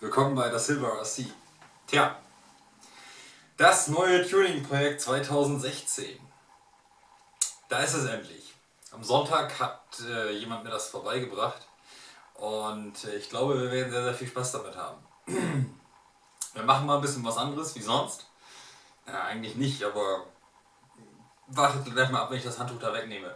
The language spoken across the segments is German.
Willkommen bei daSilvaRC. Tja, das neue Tuning-Projekt 2016. Da ist es endlich. Am Sonntag hat jemand mir das vorbeigebracht und ich glaube, wir werden sehr, sehr viel Spaß damit haben. Wir machen mal ein bisschen was anderes wie sonst. Ja, eigentlich nicht, aber wartet gleich mal ab, wenn ich das Handtuch da wegnehme.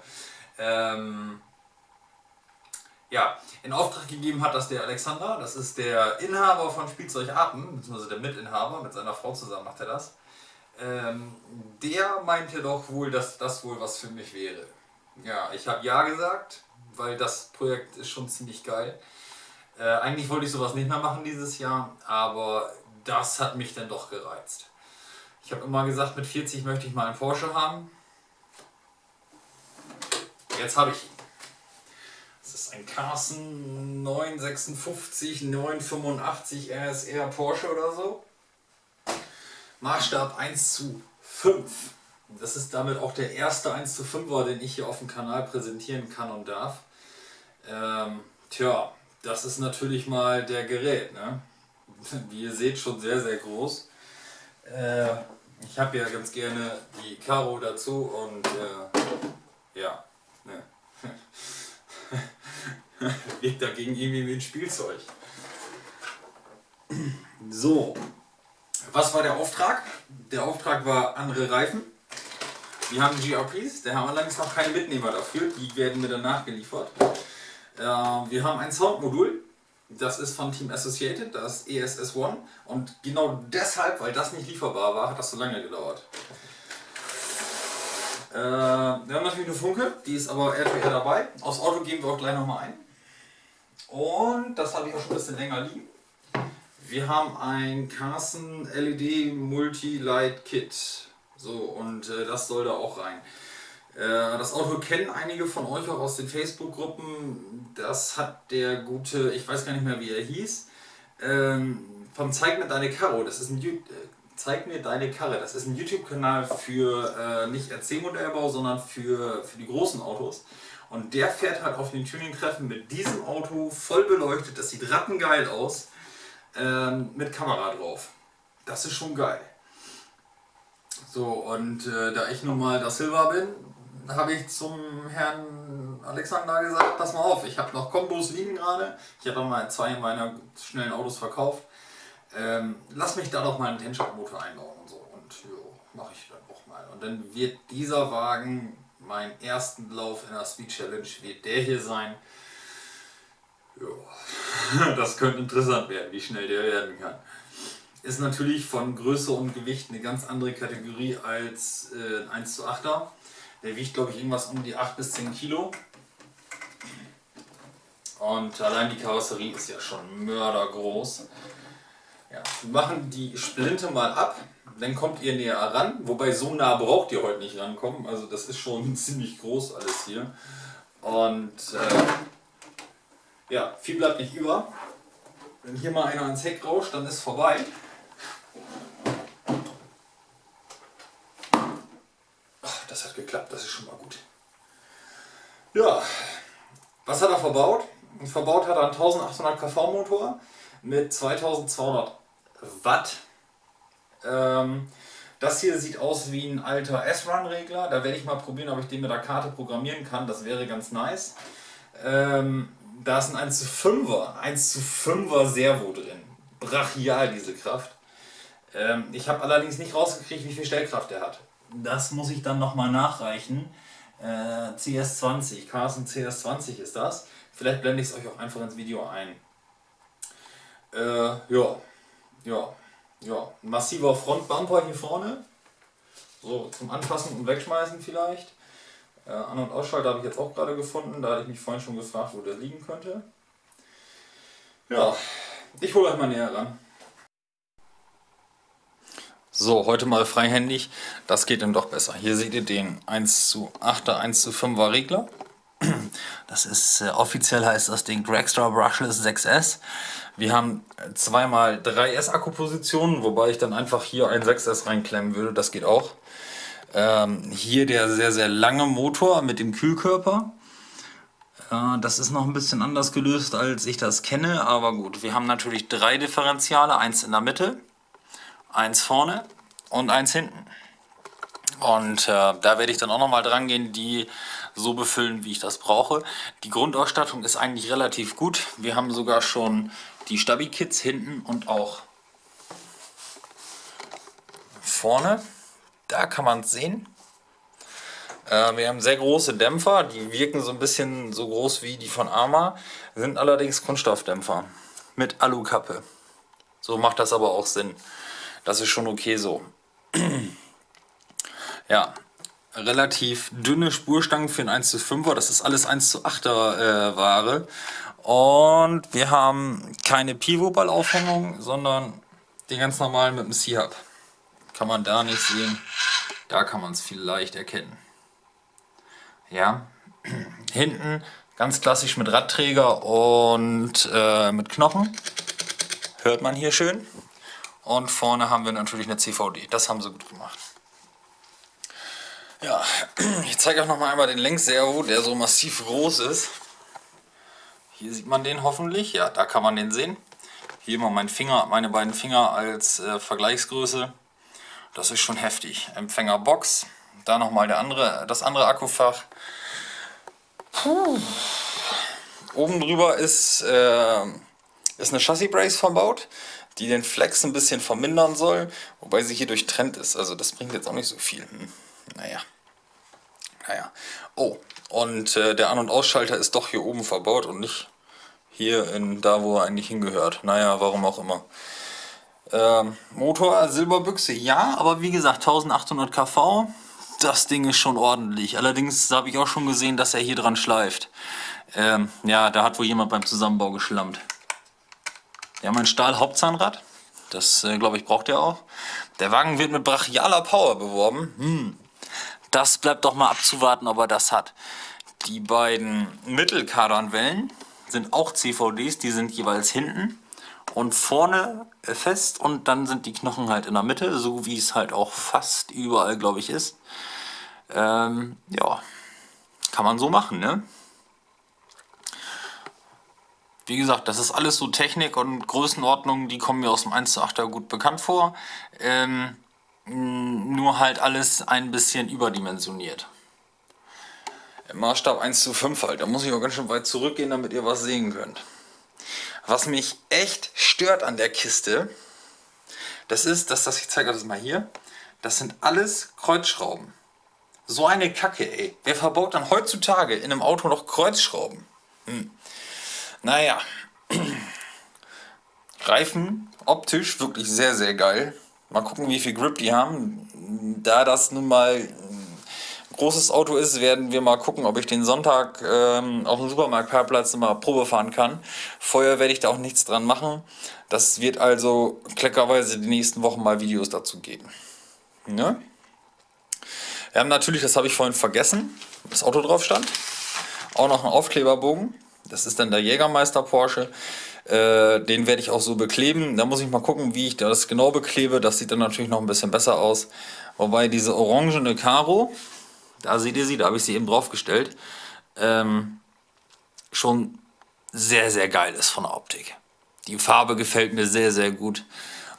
Ja, in Auftrag gegeben hat das der Alexander, das ist der Inhaber von Spielzeug-Apen, beziehungsweise der Mitinhaber, mit seiner Frau zusammen macht er das. Der meinte doch wohl, dass das wohl was für mich wäre. Ja, ich habe ja gesagt, weil das Projekt ist schon ziemlich geil. Eigentlich wollte ich sowas nicht mehr machen dieses Jahr, aber das hat mich dann doch gereizt. Ich habe immer gesagt, mit 40 möchte ich mal einen Porsche haben. Jetzt habe ich ihn. Das ist ein Carson 956 985 RSR Porsche oder so. Maßstab 1:5. Das ist damit auch der erste 1:5er, den ich hier auf dem Kanal präsentieren kann und darf. Tja, das ist natürlich mal der Gerät, ne? Wie ihr seht, schon sehr, sehr groß. Ich habe ja ganz gerne die Karo dazu und ja, ne. Wirkt dagegen irgendwie wie ein Spielzeug. So, was war der Auftrag? Der Auftrag war andere Reifen. Wir haben GRPs, da haben wir allerdings noch keine Mitnehmer dafür, die werden mir dann nachgeliefert. Wir haben ein Soundmodul, das ist von Team Associated, das ESS1. Und genau deshalb, weil das nicht lieferbar war, hat das so lange gedauert. Wir haben natürlich eine Funke, die ist aber RTR dabei. Aufs Auto geben wir auch gleich nochmal ein. Und das habe ich auch schon ein bisschen länger liegen. Wir haben ein Carson LED Multi Light Kit. So, und das soll da auch rein. Das Auto kennen einige von euch auch aus den Facebook-Gruppen. Das hat der gute, ich weiß gar nicht mehr wie er hieß, vom Zeig mir deine Karre. Das ist ein Zeig mir deine Karre. Das ist ein YouTube-Kanal für nicht RC-Modellbau, sondern für die großen Autos. Und der fährt halt auf den Tuning-Treffen mit diesem Auto voll beleuchtet. Das sieht rattengeil aus. Mit Kamera drauf. Das ist schon geil. So, und da ich nun mal daSilva bin, habe ich zum Herrn Alexander gesagt, pass mal auf, ich habe noch Kombos liegen gerade. Ich habe mal 2 meiner schnellen Autos verkauft. Lass mich da doch mal einen Tension-Motor einbauen und so. Und jo, mache ich dann auch mal. Und dann wird dieser Wagen, meinen ersten Lauf in der Speed Challenge, wird der hier sein. Jo, das könnte interessant werden, wie schnell der werden kann. Ist natürlich von Größe und Gewicht eine ganz andere Kategorie als ein 1:8er. Der wiegt, glaube ich, irgendwas um die 8 bis 10 Kilo. Und allein die Karosserie ist ja schon mördergroß. Ja, wir machen die Splinte mal ab, dann kommt ihr näher ran, wobei so nah braucht ihr heute nicht rankommen, also das ist schon ziemlich groß alles hier. Und ja, viel bleibt nicht über. Wenn hier mal einer ans Heck rauscht, dann ist vorbei. Ach, das hat geklappt, das ist schon mal gut. Ja, was hat er verbaut? Verbaut hat er einen 1800 kV Motor mit 2200 Watt. Das hier sieht aus wie ein alter S-Run-Regler. Da werde ich mal probieren, ob ich den mit der Karte programmieren kann. Das wäre ganz nice. Da ist ein 1:5er Servo drin. Brachial diese Kraft. Ich habe allerdings nicht rausgekriegt, wie viel Stellkraft er hat. Das muss ich dann nochmal nachreichen. CS20, Carson CS20 ist das. Vielleicht blende ich es euch auch einfach ins Video ein. Ja, massiver Frontbumper hier vorne, so zum Anfassen und Wegschmeißen vielleicht. An- und Ausschalter habe ich jetzt auch gerade gefunden, da hatte ich mich vorhin schon gefragt, wo der liegen könnte. Ja, ich hole euch mal näher ran. So, heute mal freihändig, das geht dann doch besser. Hier seht ihr den 1:8er, 1:5er Regler. Das ist offiziell heißt das Ding Gregstra Brushless 6S. Wir haben 2x3S Akkupositionen, wobei ich dann einfach hier ein 6S reinklemmen würde, das geht auch. Hier der sehr, sehr lange Motor mit dem Kühlkörper. Das ist noch ein bisschen anders gelöst, als ich das kenne, aber gut. Wir haben natürlich drei Differentiale, eins in der Mitte, eins vorne und eins hinten. Und da werde ich dann auch nochmal dran gehen, die so befüllen, wie ich das brauche. Die Grundausstattung ist eigentlich relativ gut. Wir haben sogar schon die Stabi-Kits hinten und auch vorne. Da kann man es sehen. Wir haben sehr große Dämpfer, die wirken so ein bisschen so groß wie die von Arrma, sind allerdings Kunststoffdämpfer mit Alukappe. So macht das aber auch Sinn. Das ist schon okay so. Ja, relativ dünne Spurstangen für ein 1:5er, das ist alles 1:8er Ware. Und wir haben keine Pivotballaufhängung, sondern den ganz normalen mit dem C-Hub. Kann man da nicht sehen, da kann man es vielleicht erkennen. Ja, hinten ganz klassisch mit Radträger und mit Knochen, hört man hier schön. Und vorne haben wir natürlich eine CVD, das haben sie gut gemacht. Ja, ich zeige euch nochmal einmal den Lenkservo, der so massiv groß ist. Hier sieht man den hoffentlich, ja, da kann man den sehen. Hier mal mein Finger, meine beiden Finger als Vergleichsgröße. Das ist schon heftig. Empfängerbox. Da nochmal das andere Akkufach. Puh. Oben drüber ist eine Chassis-Brace verbaut, die den Flex ein bisschen vermindern soll, wobei sie hier durchtrennt ist. Also das bringt jetzt auch nicht so viel. Naja. Oh, und der An- und Ausschalter ist doch hier oben verbaut und nicht hier da, wo er eigentlich hingehört. Naja, warum auch immer. Motor, Silberbüchse, ja, aber wie gesagt, 1800 kV, das Ding ist schon ordentlich. Allerdings habe ich auch schon gesehen, dass er hier dran schleift. Ja, da hat wohl jemand beim Zusammenbau geschlammt. Wir haben ein Stahl-Hauptzahnrad, das glaube ich braucht er auch. Der Wagen wird mit brachialer Power beworben. Das bleibt doch mal abzuwarten, ob er das hat. Die beiden Mittelkardanwellen sind auch CVDs, die sind jeweils hinten und vorne fest und dann sind die Knochen halt in der Mitte, so wie es halt auch fast überall, glaube ich, ist. Ja, kann man so machen, ne? Wie gesagt, das ist alles so Technik und Größenordnungen, die kommen mir aus dem 1:8er gut bekannt vor. Nur halt alles ein bisschen überdimensioniert. Im Maßstab 1:5 halt, da muss ich auch ganz schön weit zurückgehen, damit ihr was sehen könnt. Was mich echt stört an der Kiste, das ist, ich zeige euch das mal hier, das sind alles Kreuzschrauben. So eine Kacke, ey. Wer verbaut dann heutzutage in einem Auto noch Kreuzschrauben? Naja. Reifen, optisch wirklich sehr, sehr geil. Mal gucken, wie viel Grip die haben. Da das nun mal ein großes Auto ist, werden wir mal gucken, ob ich den Sonntag auf dem Supermarktparkplatz mal Probe fahren kann. Vorher werde ich da auch nichts dran machen. Das wird also kleckerweise die nächsten Wochen mal Videos dazu geben. Ne? Wir haben natürlich, das habe ich vorhin vergessen, das Auto drauf stand, auch noch einen Aufkleberbogen. Das ist dann der Jägermeister Porsche. Den werde ich auch so bekleben. Da muss ich mal gucken, wie ich das genau beklebe. Das sieht dann natürlich noch ein bisschen besser aus. Wobei diese orangene Karo, da seht ihr sie, da habe ich sie eben draufgestellt, schon sehr, sehr geil ist von der Optik. Die Farbe gefällt mir sehr, sehr gut.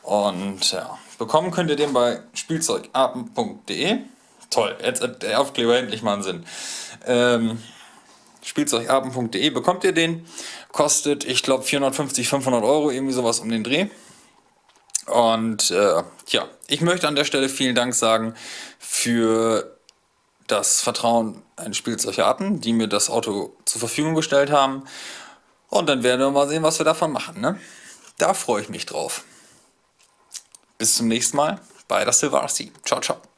Und ja, bekommen könnt ihr den bei spielzeug-apen.de. Toll, jetzt hat der Aufkleber endlich mal einen Sinn. Spielzeug-apen.de bekommt ihr den. Kostet, ich glaube, 450, 500 Euro, irgendwie sowas um den Dreh. Und ja, ich möchte an der Stelle vielen Dank sagen für das Vertrauen an Spielzeugarten, die mir das Auto zur Verfügung gestellt haben. Und dann werden wir mal sehen, was wir davon machen. Ne? Da freue ich mich drauf. Bis zum nächsten Mal bei daSilvaRC. Ciao, ciao.